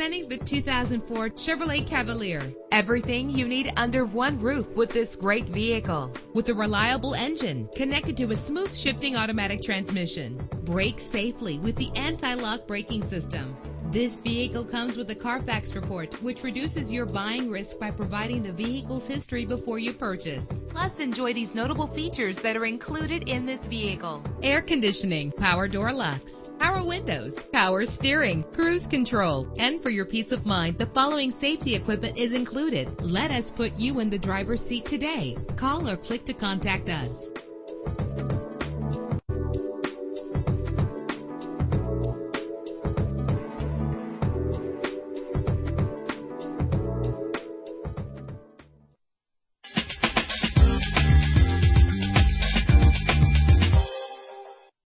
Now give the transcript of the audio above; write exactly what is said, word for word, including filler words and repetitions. Presenting the two thousand four Chevrolet Cavalier. Everything you need under one roof with this great vehicle. With a reliable engine connected to a smooth shifting automatic transmission. Brake safely with the anti-lock braking system. This vehicle comes with a Carfax report, which reduces your buying risk by providing the vehicle's history before you purchase. Plus, enjoy these notable features that are included in this vehicle. Air conditioning, power door locks, power windows, power steering, cruise control. And for your peace of mind, the following safety equipment is included. Let us put you in the driver's seat today. Call or click to contact us.